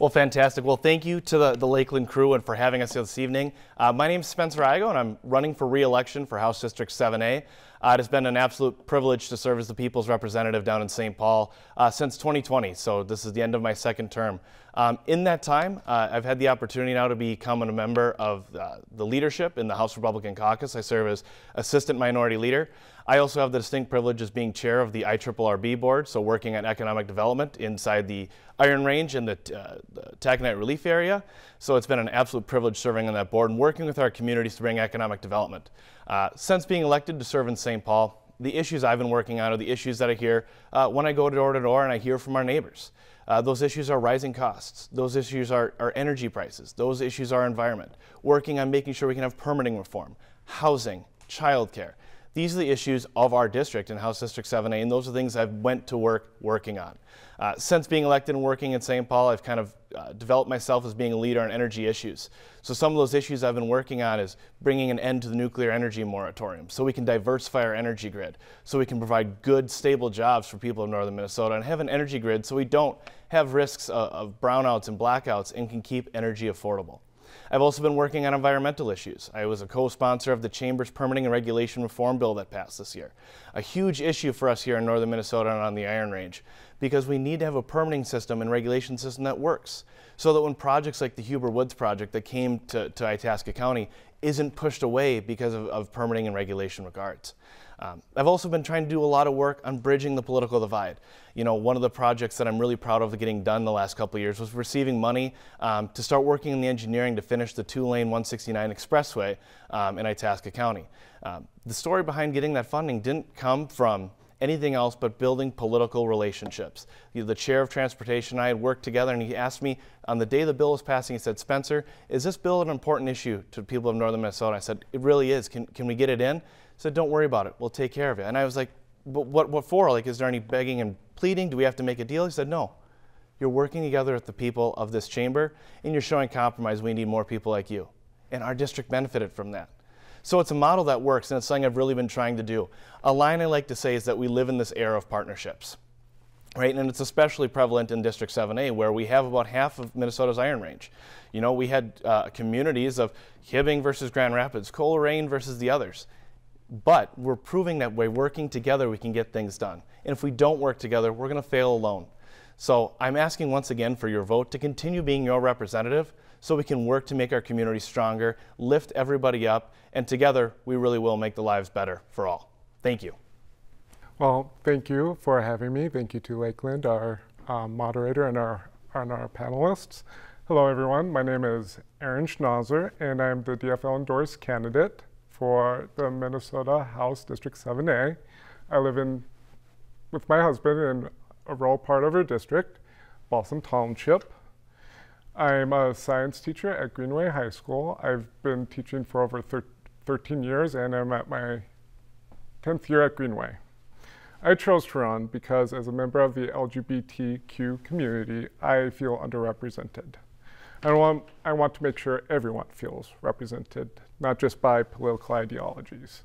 Well, fantastic. Well, thank you to the Lakeland crew and for having us this evening. My name is Spencer Igo, and I'm running for re-election for House District 7A. It has been an absolute privilege to serve as the people's representative down in St. Paul since 2020, so this is the end of my second term. In that time, I've had the opportunity now to become a member of the leadership in the House Republican Caucus. I serve as Assistant Minority Leader. I also have the distinct privilege as being chair of the IRRRB board, so working on economic development inside the Iron Range and the Taconite Relief Area. So it's been an absolute privilege serving on that board and working with our communities to bring economic development. Since being elected to serve in St. Paul, the issues I've been working on are the issues that I hear when I go door to door and I hear from our neighbors. Those issues are rising costs. Those issues are energy prices. Those issues are environment. Working on making sure we can have permitting reform, housing, childcare. These are the issues of our district in House District 7A, and those are things I've went to working on. Since being elected and working in St. Paul, I've kind of developed myself as being a leader on energy issues. So some of those issues I've been working on is bringing an end to the nuclear energy moratorium so we can diversify our energy grid, so we can provide good, stable jobs for people in northern Minnesota and have an energy grid so we don't have risks of brownouts and blackouts and can keep energy affordable. I've also been working on environmental issues. I was a co-sponsor of the Chamber's Permitting and Regulation Reform Bill that passed this year. A huge issue for us here in northern Minnesota and on the Iron Range, because we need to have a permitting system and regulation system that works, so that when projects like the Huber Woods project that came to Itasca County isn't pushed away because of permitting and regulation regards. I've also been trying to do a lot of work on bridging the political divide. You know, one of the projects that I'm really proud of getting done the last couple of years was receiving money to start working in the engineering to finish the two-lane 169 expressway in Itasca County. The story behind getting that funding didn't come from anything else but building political relationships. The chair of transportation and I had worked together, and he asked me on the day the bill was passing, he said, "Spencer, is this bill an important issue to people of northern Minnesota?" I said, "It really is. Can we get it in?" He said, "Don't worry about it. We'll take care of it." And I was like, "But what for? Like, is there any begging and pleading? Do we have to make a deal?" He said, "No. You're working together with the people of this chamber, and you're showing compromise. We need more people like you." And our district benefited from that. So it's a model that works, and it's something I've really been trying to do. A line I like to say is that we live in this era of partnerships, right? And it's especially prevalent in District 7A, where we have about half of Minnesota's Iron Range. You know, we had communities of Hibbing versus Grand Rapids, Colerain versus the others. But we're proving that by working together, we can get things done. And if we don't work together, we're going to fail alone. So I'm asking once again for your vote to continue being your representative, so we can work to make our community stronger, lift everybody up, and together we really will make the lives better for all. Thank you. Well, thank you for having me. Thank you to Lakeland, our moderator, and our panelists. Hello, everyone. My name is Aron Schnaser, and I'm the DFL-endorsed candidate for the Minnesota House District 7A. I live with my husband in a rural part of our district, Balsam Township. I'm a science teacher at Greenway High School. I've been teaching for over 13 years, and I'm at my 10th year at Greenway. I chose to run because, as a member of the LGBTQ community, I feel underrepresented. I want to make sure everyone feels represented, not just by political ideologies.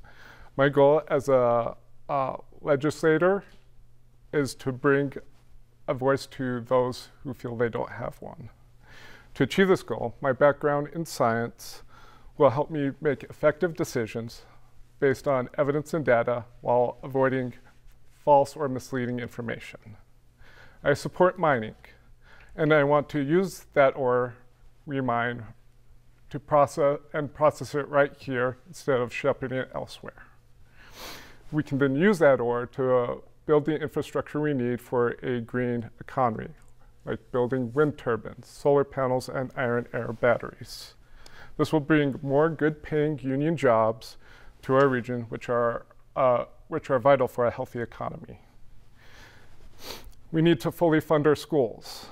My goal as a legislator is to bring a voice to those who feel they don't have one. To achieve this goal, my background in science will help me make effective decisions based on evidence and data while avoiding false or misleading information. I support mining, and I want to use that ore we mine to process it right here instead of shipping it elsewhere. We can then use that ore to build the infrastructure we need for a green economy, like building wind turbines, solar panels, and iron air batteries. This will bring more good-paying union jobs to our region, which are vital for a healthy economy. We need to fully fund our schools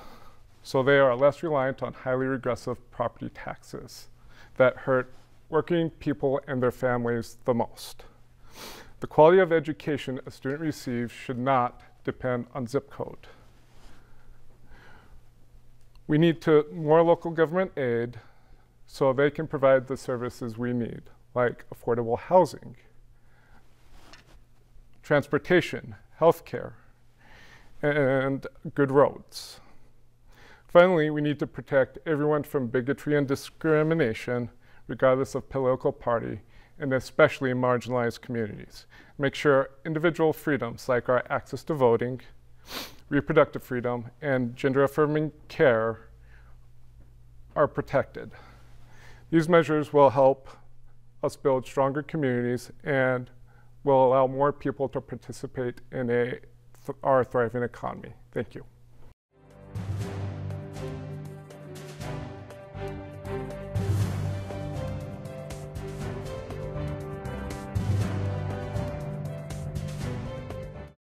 so they are less reliant on highly regressive property taxes that hurt working people and their families the most. The quality of education a student receives should not depend on zip code. We need more local government aid so they can provide the services we need, like affordable housing, transportation, healthcare, and good roads. Finally, we need to protect everyone from bigotry and discrimination, regardless of political party, and especially marginalized communities. Make sure individual freedoms like our access to voting, reproductive freedom, and gender-affirming care are protected. These measures will help us build stronger communities and will allow more people to participate in our thriving economy. Thank you.